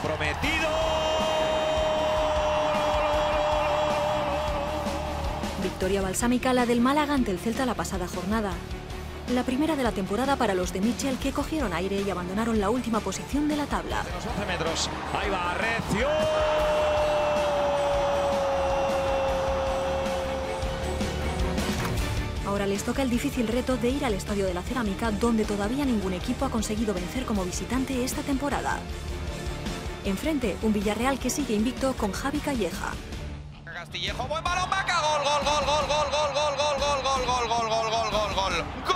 comprometido. Victoria balsámica la del Málaga ante el Celta la pasada jornada. La primera de la temporada para los de Michel, que cogieron aire y abandonaron la última posición de la tabla. De los 11 metros, ahí va Recio. Ahora les toca el difícil reto de ir al Estadio de la Cerámica, donde todavía ningún equipo ha conseguido vencer como visitante esta temporada. Enfrente, un Villarreal que sigue invicto con Javi Calleja. Castillejo, buen balón, vaca, gol, gol, gol, gol, gol, gol, gol, gol, gol, gol, gol, gol, gol, gol, gol, gol.